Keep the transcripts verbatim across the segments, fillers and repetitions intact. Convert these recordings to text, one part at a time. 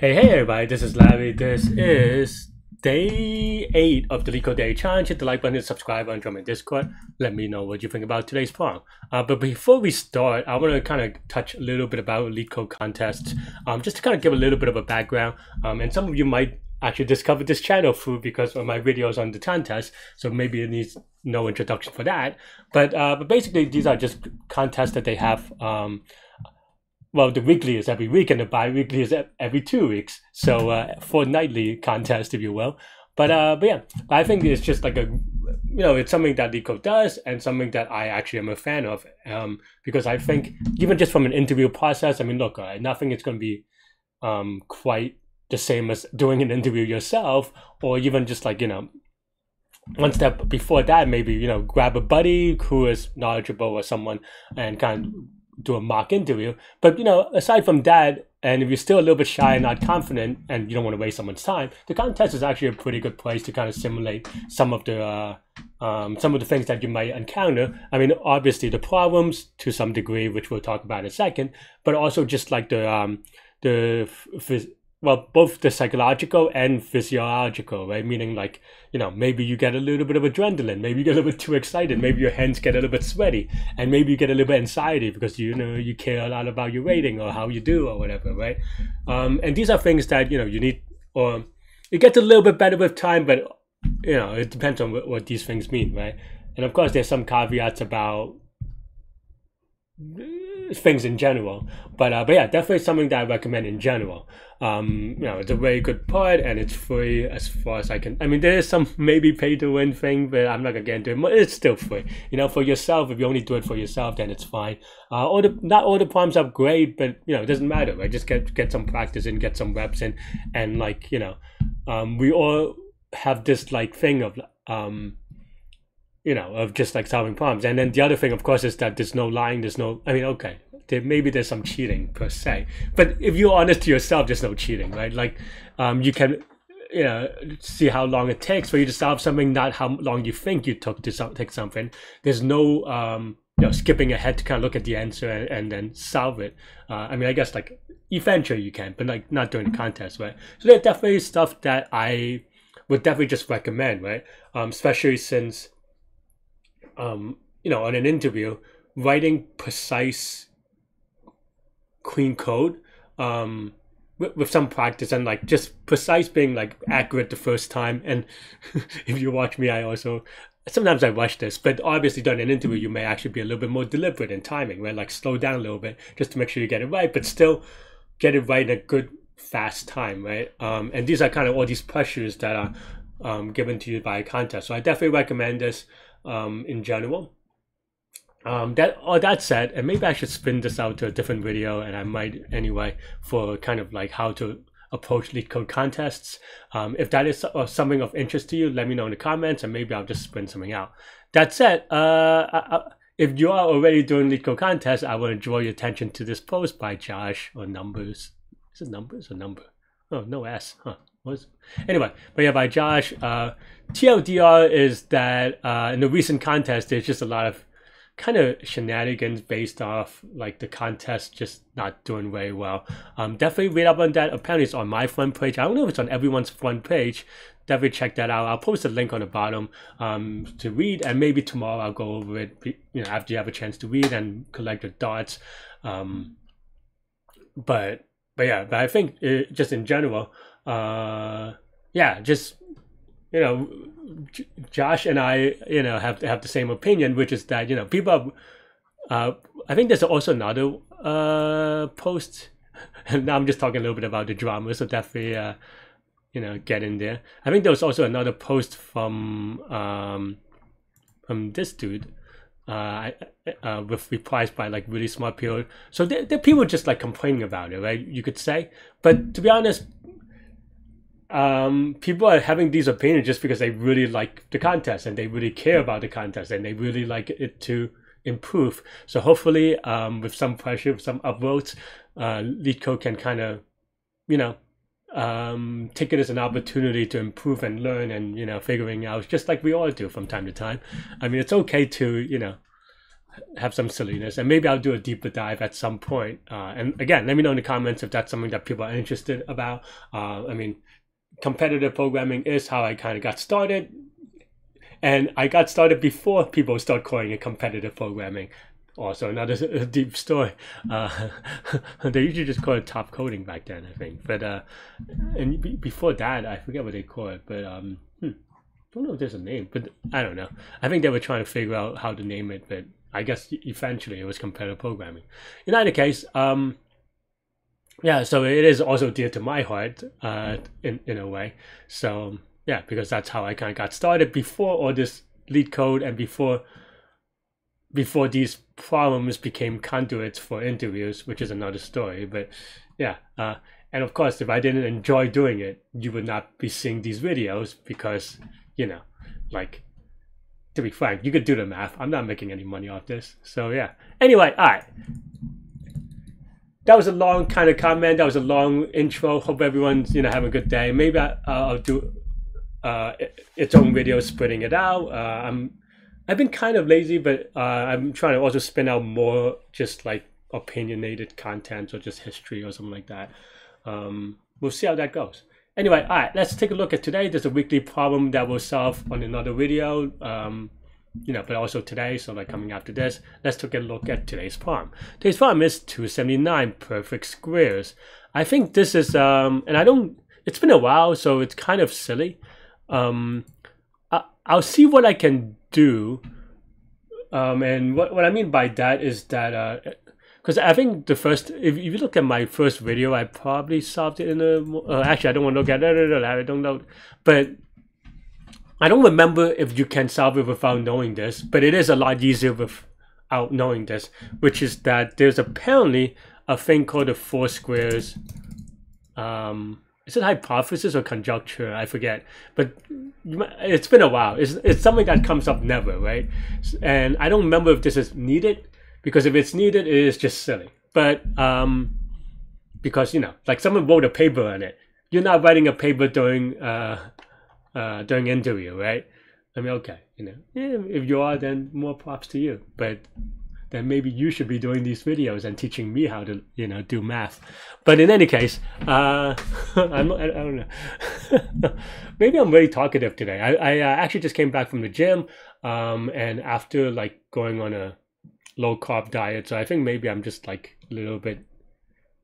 Hey, hey everybody, this is Larry. This is day eight of the LeetCode Daily Challenge. Hit the like button and subscribe and join my Discord. Let me know what you think about today's problem. Uh, but before we start, I want to kind of touch a little bit about LeetCode contests, um, just to kind of give a little bit of a background. Um, and some of you might actually discovered this channel through because of my videos on the contest, so maybe it needs no introduction for that. But uh, but basically, these are just contests that they have. Um, well, the weekly is every week, and the bi-weekly is every two weeks. So uh, fortnightly contest, if you will. But uh, but yeah, I think it's just like a, you know, it's something that LeetCode does and something that I actually am a fan of, um, because I think even just from an interview process, I mean, look, uh, nothing is going to be um, quite the same as doing an interview yourself, or even just like, you know, one step before that, maybe, you know, grab a buddy who is knowledgeable or someone and kind of do a mock interview. But, you know, aside from that, and if you're still a little bit shy and not confident and you don't want to waste someone's time, the contest is actually a pretty good place to kind of simulate some of the uh, um, some of the things that you might encounter. I mean, obviously the problems to some degree, which we'll talk about in a second, but also just like the um, the well, both the psychological and physiological, right? Meaning like, you know, maybe you get a little bit of adrenaline, maybe you get a little bit too excited, maybe your hands get a little bit sweaty, and maybe you get a little bit anxiety because, you know, you care a lot about your rating or how you do or whatever, right? Um, and these are things that, you know, you need, or it gets a little bit better with time, but, you know, it depends on what, what these things mean, right? And of course, there's some caveats about things in general, but uh, but yeah, definitely something that I recommend in general. Um, you know, it's a very good part and it's free as far as I can. I mean, there is some maybe pay to win thing, but I'm not gonna get into it. It's still free, you know, for yourself. If you only do it for yourself, then it's fine. Uh, all the not all the problems are great, but you know, it doesn't matter. Right? Just get get some practice and get some reps in, and like you know, um, we all have this like thing of um. you know, of just like solving problems. And then the other thing, of course, is that there's no lying, there's no, I mean, okay, there, maybe there's some cheating per se, but if you're honest to yourself, there's no cheating, right? Like um, you can, you know, see how long it takes for you to solve something, not how long you think you took to so take something. There's no, um, you know, skipping ahead to kind of look at the answer and, and then solve it. Uh, I mean, I guess like eventually you can, but like not during the contest, right? So there's definitely stuff that I would definitely just recommend, right? Um, especially since, Um, you know, on an interview, writing precise, clean code um, with, with some practice, and like just precise being like accurate the first time. And if you watch me, I also sometimes I rush this, but obviously during an interview, you may actually be a little bit more deliberate in timing, right? Like slow down a little bit just to make sure you get it right, but still get it right in a good, fast time, right? Um, and these are kind of all these pressures that are um, given to you by a contest. So I definitely recommend this. Um, in general, um, that all that said, and maybe I should spin this out to a different video, and I might anyway, for kind of like how to approach LeetCode contests. Um, if that is something of interest to you, let me know in the comments, and maybe I'll just spin something out. That said, uh, I, I, if you are already doing LeetCode contests, I want to draw your attention to this post by Josh or Numbers. Is it Numbers or Number? Oh, no S, huh? Was anyway, but yeah, by Josh. Uh, T L D R is that uh, in the recent contest, there's just a lot of kind of shenanigans based off like the contest just not doing very well. Um, definitely read up on that. Apparently, it's on my front page. I don't know if it's on everyone's front page. Definitely check that out. I'll post a link on the bottom um, to read, and maybe tomorrow I'll go over it. You know, after you have a chance to read and collect your thoughts. Um, but but yeah, but I think it, just in general. Uh, yeah, just, you know, J Josh and I, you know, have have the same opinion, which is that, you know, people, are, uh, I think there's also another uh, post, and now I'm just talking a little bit about the drama, so definitely, uh, you know, get in there. I think there was also another post from, um, from this dude, Uh, uh, with replies by like really smart people. So there, there are people just like complaining about it, right? You could say, but to be honest, um, people are having these opinions just because they really like the contest and they really care about the contest and they really like it to improve. So hopefully, um, with some pressure, with some upvotes, uh, LeetCode can kind of, you know, um take it as an opportunity to improve and learn and, you know, figuring out, just like we all do from time to time. I mean, it's okay to, you know, have some silliness, and maybe I'll do a deeper dive at some point. Uh, and again, let me know in the comments if that's something that people are interested about. Uh, I mean, competitive programming is how I kind of got started, and I got started before people start calling it competitive programming. Also, another a deep story. Uh, they usually just call it top coding back then, I think. But uh, and b before that, I forget what they call it. But um, hmm, don't know if there's a name. But I don't know. I think they were trying to figure out how to name it. But I guess eventually it was competitive programming. In either case, um, yeah. So it is also dear to my heart, uh, in in a way. So yeah, because that's how I kind of got started before all this LeetCode and before. Before these problems became conduits for interviews, which is another story. But yeah, uh, and of course, if I didn't enjoy doing it, you would not be seeing these videos because, you know, like, to be frank, you could do the math. I'm not making any money off this. So yeah. Anyway, all right. That was a long kind of comment. That was a long intro. Hope everyone's, you know, having a good day. Maybe I, uh, I'll do uh, its own video, splitting it out. Uh, I'm. I've been kind of lazy, but uh, I'm trying to also spin out more just like opinionated content or just history or something like that. Um, we'll see how that goes. Anyway, all right, let's take a look at today. There's a weekly problem that we'll solve on another video, um, you know, but also today, so like coming after this, let's take a look at today's problem. Today's problem is two seventy-nine perfect squares. I think this is, um, and I don't, it's been a while, so it's kind of silly. Um, I, I'll see what I can do. do um and what, what I mean by that is that uh because I think the first if, if you look at my first video, I probably solved it in a uh, actually I don't want to look at it, I don't know, but I don't remember if you can solve it without knowing this, but it is a lot easier without knowing this, which is that there's apparently a thing called the four squares, um is it hypothesis or conjecture? I forget, but it's been a while. It's, it's something that comes up never, right? And I don't remember if this is needed, because if it's needed, it is just silly. But um, because, you know, like someone wrote a paper on it. You're not writing a paper during uh, uh, during interview, right? I mean, okay, you know, yeah, if you are, then more props to you. But then maybe you should be doing these videos and teaching me how to, you know, do math. But in any case, uh, I'm not, I, I don't know. Maybe I'm really talkative today. I, I actually just came back from the gym, um, and after like going on a low-carb diet, so I think maybe I'm just like a little bit,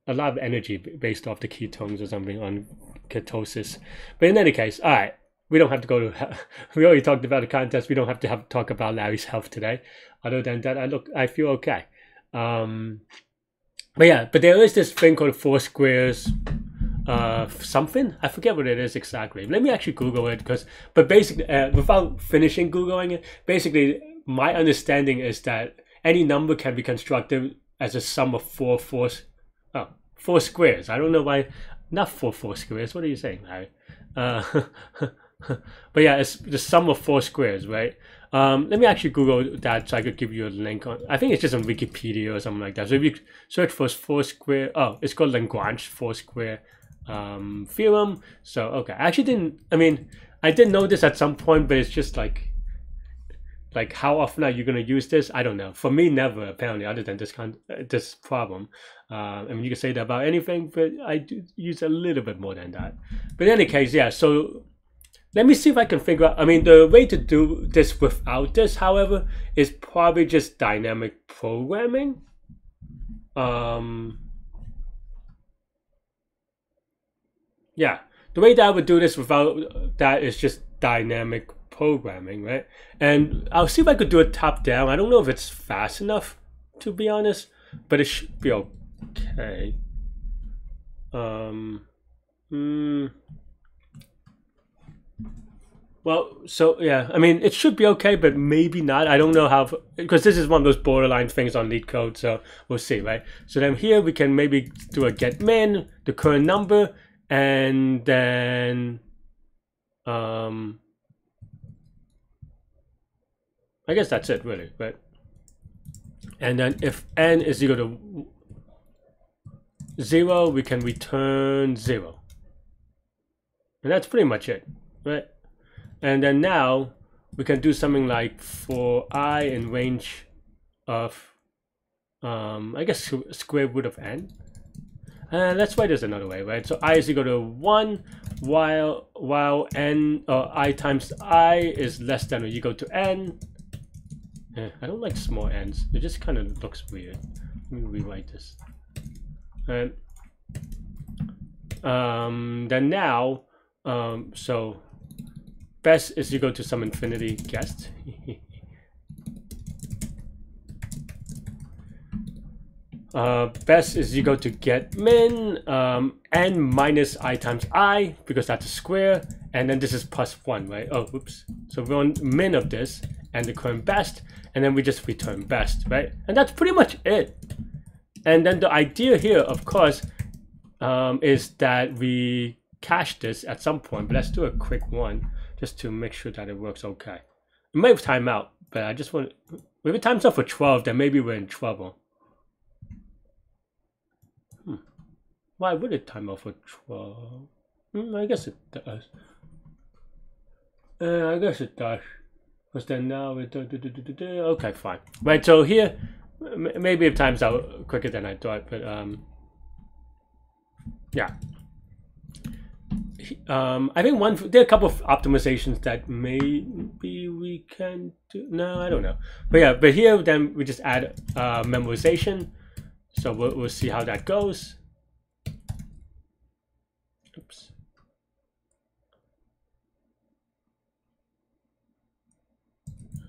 a lot of energy based off the ketones or something on ketosis. But in any case, all right. We don't have to go to, we already talked about the contest. We don't have to have talk about Larry's health today. Other than that, I look, I feel okay. Um, but yeah, but there is this thing called four squares, uh, something. I forget what it is exactly. Let me actually Google it, because, but basically, uh, without finishing Googling it, basically my understanding is that any number can be constructed as a sum of four, four, oh, four squares. I don't know why, not four, four squares. What are you saying, Larry? Uh, but yeah, it's the sum of four squares, right? Um, let me actually Google that so I could give you a link on. I think it's just on Wikipedia or something like that. So if you search for four square, oh, it's called Lagrange four square um, theorem. So okay, I actually didn't. I mean, I did know this at some point, but it's just like, like how often are you gonna use this? I don't know. For me, never apparently, other than this con this problem. Uh, I mean, you can say that about anything, but I do use a little bit more than that. But in any case, yeah. So let me see if I can figure out, I mean, the way to do this without this, however, is probably just dynamic programming. Um, yeah, the way that I would do this without that is just dynamic programming, right? And I'll see if I could do it top down. I don't know if it's fast enough, to be honest, but it should be okay. Um, hmm. Well, so yeah, I mean, it should be okay, but maybe not. I don't know how, because this is one of those borderline things on LeetCode, so we'll see, right? So then here we can maybe do a get min, the current number, and then, um, I guess that's it really, right? And then if n is equal to zero, we can return zero. And that's pretty much it, right? And then now we can do something like for I in range of um I guess square root of n, and let's write this another way, right? So I is equal to one while while n uh, I times I is less than or equal to n. eh, I don't like small n's, it just kind of looks weird. Let me rewrite this. And um then now um so best is equal to some infinity guessed. Uh, best is equal to get min um, n minus I times I, because that's a square, and then this is plus one, right? Oh, oops. So we want min of this and the current best, and then we just return best, right? And that's pretty much it. And then the idea here, of course, um, is that we cache this at some point, but let's do a quick one just to make sure that it works okay. It might time out, but I just want to, if it times out for twelve, then maybe we're in trouble. Why would it time out for twelve? Hmm, I guess it does. Uh, I guess it does. Because then now we do, do, do, do, do. Okay, fine. Right, so here, m maybe it times out quicker than I thought, but um, yeah. Um, I think one, there are a couple of optimizations that maybe we can do. No, I don't know. But yeah, but here then we just add uh, memorization. So we'll, we'll see how that goes. Oops.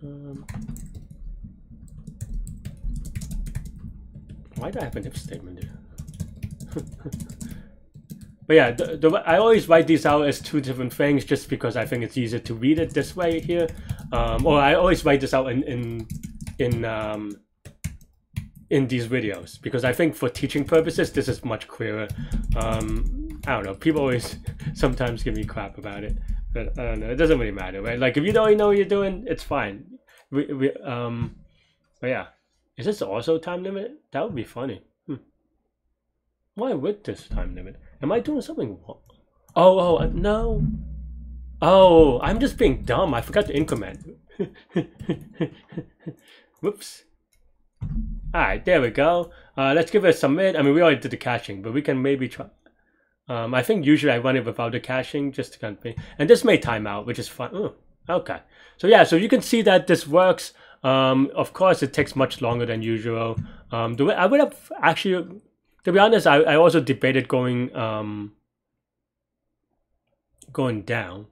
Um, why do I have an if statement there? But yeah, the, the, I always write these out as two different things just because I think it's easier to read it this way here. Um, or I always write this out in in in um, in these videos because I think for teaching purposes this is much clearer. Um, I don't know, people always sometimes give me crap about it, but I don't know, it doesn't really matter, right? Like if you don't know what you're doing, it's fine. We, we um, but yeah, is this also time limit? That would be funny. Hmm. Why would this time limit? Am I doing something wrong? Oh, oh, uh, no. Oh, I'm just being dumb. I forgot to increment. Whoops. All right, there we go. Uh, let's give it a submit. I mean, we already did the caching, but we can maybe try. Um, I think usually I run it without the caching, just to kind of thing. And this may time out, which is fine. Ooh, okay. So yeah, so you can see that this works. Um, of course, it takes much longer than usual. Um, the way I would have actually, to be honest, I, I also debated going um, going down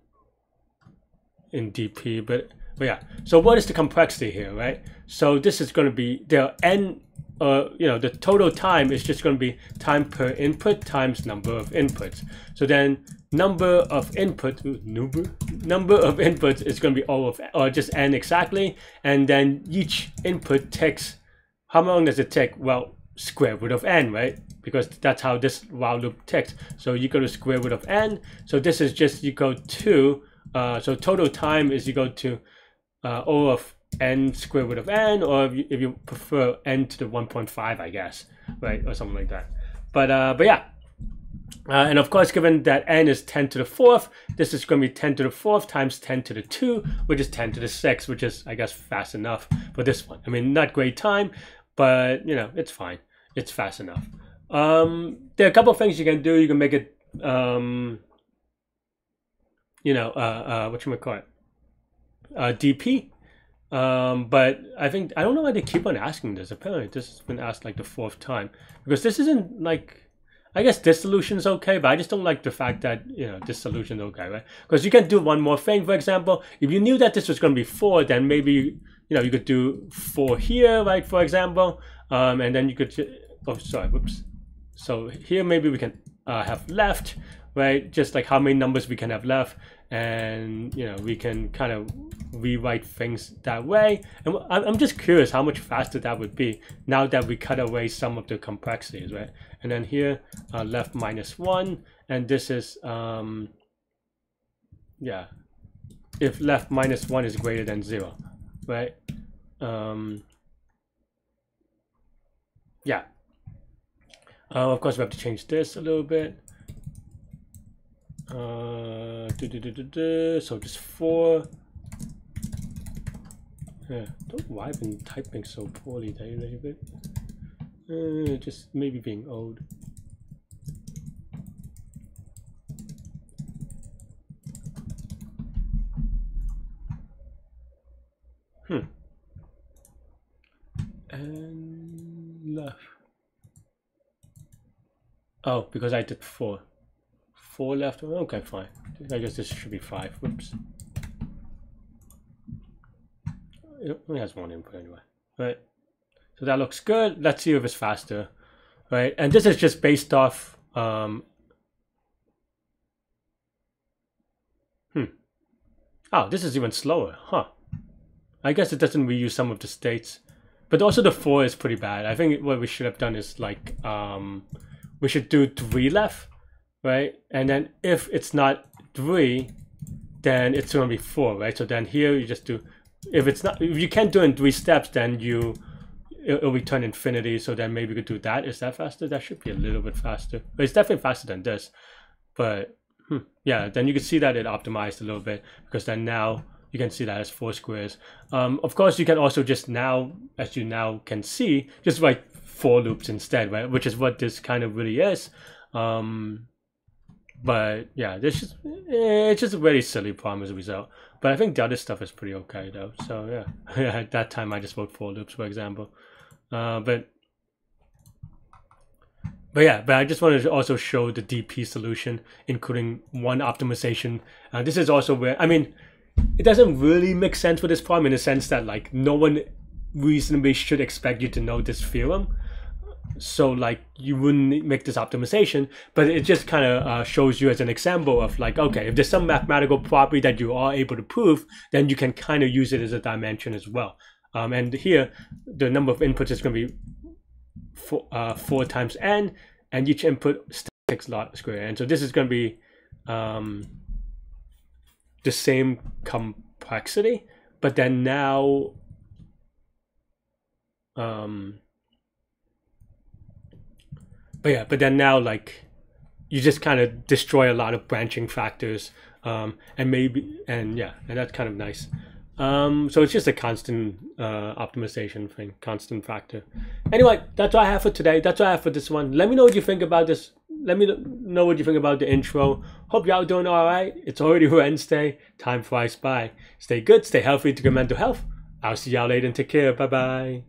in D P, but, but yeah. So what is the complexity here, right? So this is going to be, there are n. Uh, you know, the total time is just going to be time per input times number of inputs. So then number of input number number of inputs is going to be all of, or just n exactly, and then each input takes, how long does it take? Well, square root of n, right? Because that's how this while loop takes. So you go to square root of n. So this is just, you go to uh, so total time is you go to uh, all of n square root of n, or if you, if you prefer n to the one point five, I guess, right, or something like that. But uh, but yeah, uh, and of course, given that n is ten to the fourth, this is going to be ten to the fourth times ten to the two, which is ten to the sixth, which is, I guess, fast enough for this one. I mean, not great time, but you know, it's fine. It's fast enough. Um, there are a couple of things you can do. You can make it, um, you know, uh, uh, whatchamacallit, uh, D P. Um, but I think, I don't know why they keep on asking this. Apparently this has been asked like the fourth time, because this isn't like, I guess this solution's okay, but I just don't like the fact that, you know, this solution's okay, right? Because you can do one more thing. For example, if you knew that this was going to be four, then maybe, you know, you could do four here, right? For example, um, and then you could, oh, sorry, whoops. So here, maybe we can uh, have left, right? Just like how many numbers we can have left. And, you know, we can kind of rewrite things that way. And I'm just curious how much faster that would be now that we cut away some of the complexities, right? And then here, uh, left minus one. And this is, um, yeah, if left minus one is greater than zero, right? Um, yeah. Uh, of course, we have to change this a little bit. Uh, do, do, do, do, do. So just four, Yeah, don't know why I've been typing so poorly lately, but uh, just maybe being old. Hmm. And left. Oh, because I did four. Four left. Okay, fine. I guess this should be five. Whoops. It only has one input anyway. Right. So that looks good. Let's see if it's faster. Right. And this is just based off. Um, hmm. Oh, this is even slower. Huh. I guess it doesn't reuse some of the states. But also the four is pretty bad. I think what we should have done is like, um, we should do three left, right? And then if it's not three, then it's going to be four, right? So then here you just do, if it's not, if you can't do it in three steps, then you, it'll return infinity. So then maybe we could do that. Is that faster? That should be a little bit faster. But it's definitely faster than this. But hmm, yeah, then you can see that it optimized a little bit, because then now you can see that as four squares. Um, of course, you can also just now, as you now can see, just write for loops instead, right? Which is what this kind of really is. Um, but yeah, this just, it's just a very silly problem as a result. But I think the other stuff is pretty okay though. So yeah, at that time I just wrote for loops, for example. Uh, but But yeah, but I just wanted to also show the D P solution, including one optimization. Uh, this is also where, I mean, it doesn't really make sense for this problem in the sense that like no one reasonably should expect you to know this theorem, so like you wouldn't make this optimization, but it just kind of uh, shows you as an example of like, okay, if there's some mathematical property that you are able to prove, then you can kind of use it as a dimension as well. Um, and here the number of inputs is going to be four, uh, four times n, and each input six large square, and so this is going to be um, the same complexity, but then now um but yeah but then now like you just kind of destroy a lot of branching factors, um and maybe and yeah and that's kind of nice. Um so it's just a constant uh optimization thing, constant factor. Anyway, that's all I have for today. That's all I have for this one. Let me know what you think about this. Let me know what you think about the intro. Hope y'all doing all right. It's already Wednesday. Time flies by. Stay good, stay healthy to good mental health. I'll see y'all later and take care. Bye bye.